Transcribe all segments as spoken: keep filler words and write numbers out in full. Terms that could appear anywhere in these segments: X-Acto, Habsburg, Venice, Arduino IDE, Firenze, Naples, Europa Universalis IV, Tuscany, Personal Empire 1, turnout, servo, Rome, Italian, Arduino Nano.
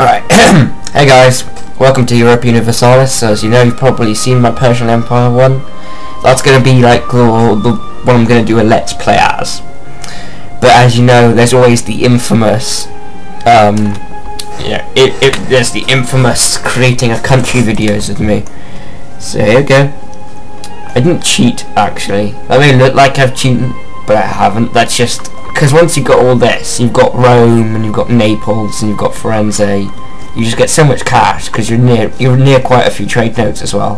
Alright, hey guys, welcome to Europa Universalis. So as you know, you've probably seen my Personal Empire one. That's going to be like the, the what I'm going to do a Let's Play as. But as you know, there's always the infamous, um, yeah, it, it, there's the infamous creating a country videos with me. So here we go. I didn't cheat, actually. That may look like I've cheated, but I haven't. That's just because once you've got all this, you've got Rome and you've got Naples and you've got Firenze, you just get so much cash because you're near you're near quite a few trade notes as well.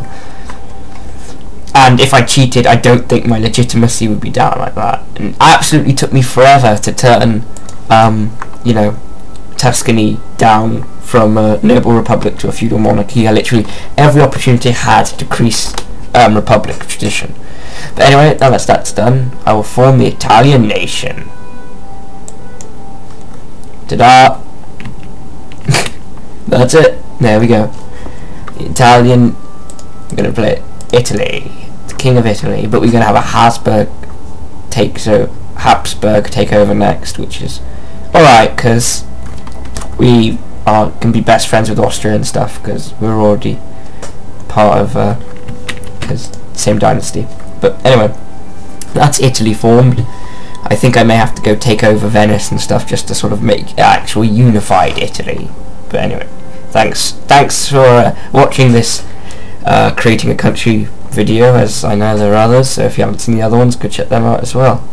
And if I cheated, I don't think my legitimacy would be down like that. And it absolutely took me forever to turn, um, you know, Tuscany down from a noble republic to a feudal monarchy. I literally every opportunity I had to decrease Um, republic tradition. But anyway, now that that's done, I will form the Italian nation. Ta-da! That's it. There we go. The Italian. I'm gonna play Italy, the King of Italy. But we're gonna have a Habsburg take so Habsburg take over next, which is all right because we are can be best friends with Austria and stuff because we're already part of. Uh, same dynasty. But anyway, that's Italy formed. I think I may have to go take over Venice and stuff just to sort of make actual unified Italy. But anyway, thanks thanks for uh, watching this uh, creating a country video, as I know there are others, so if you haven't seen the other ones, go check them out as well.